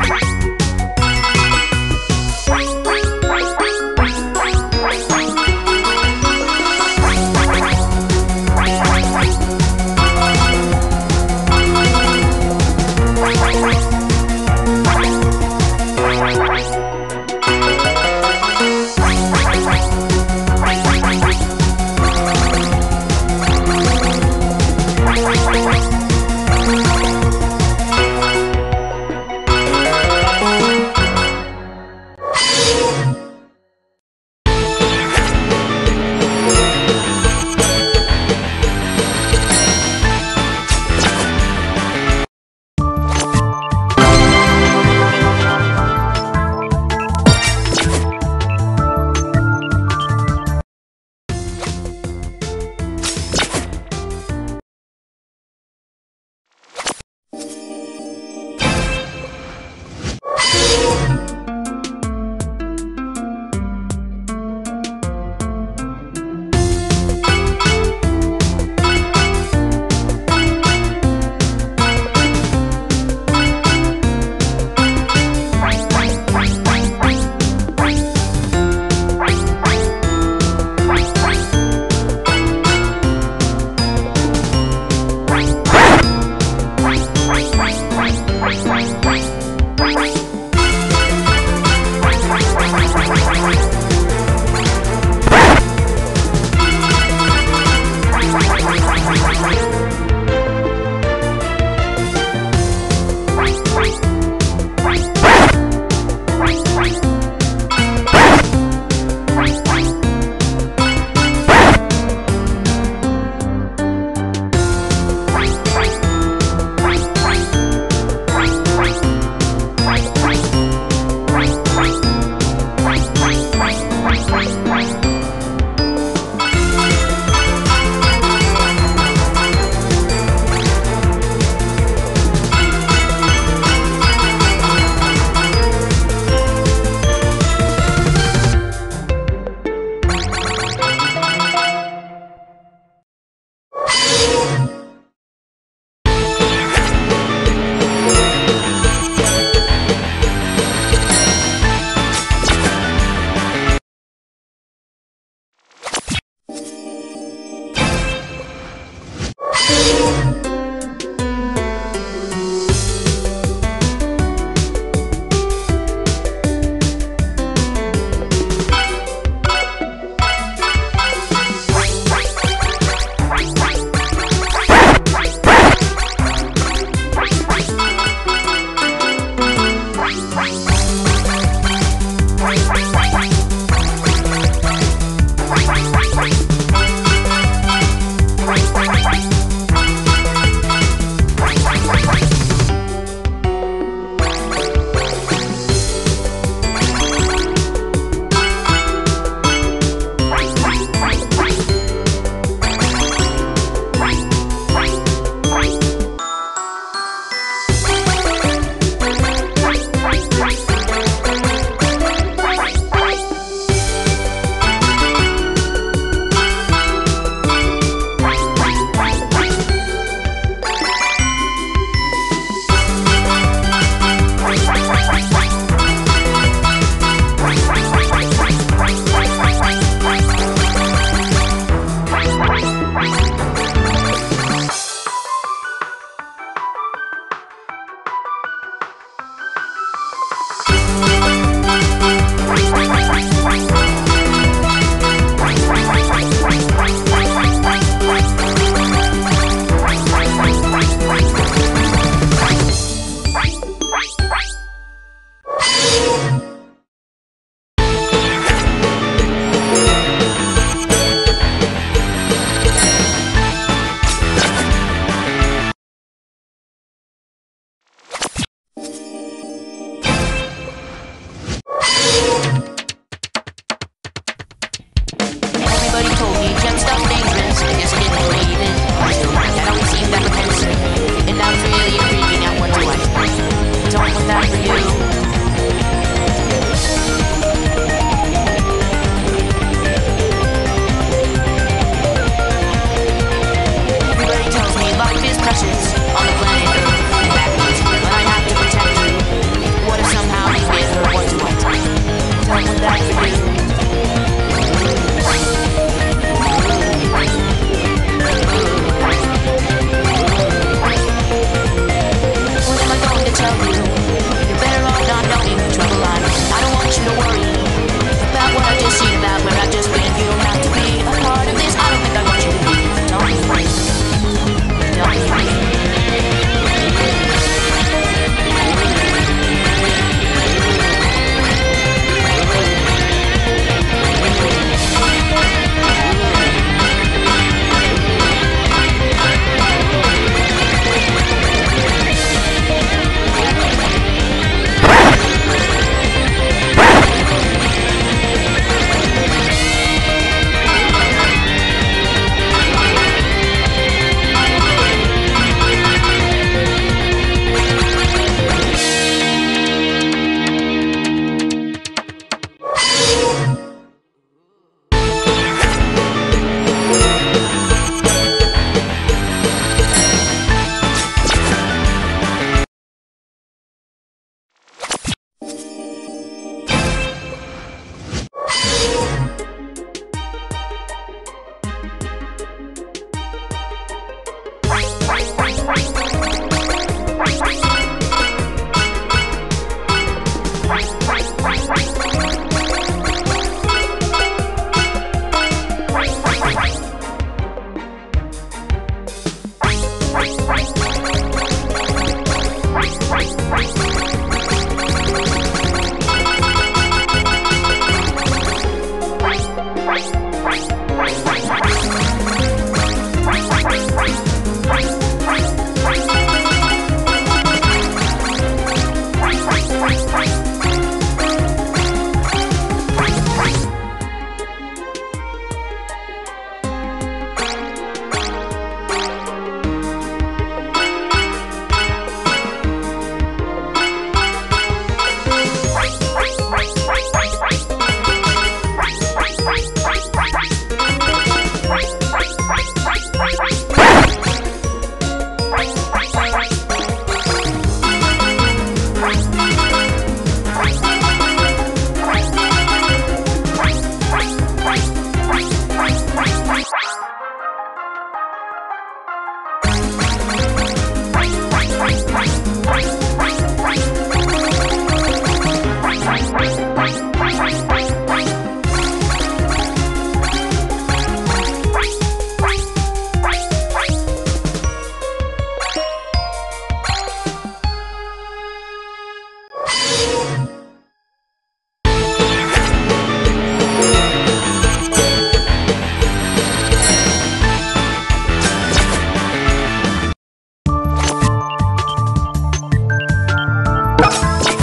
Right.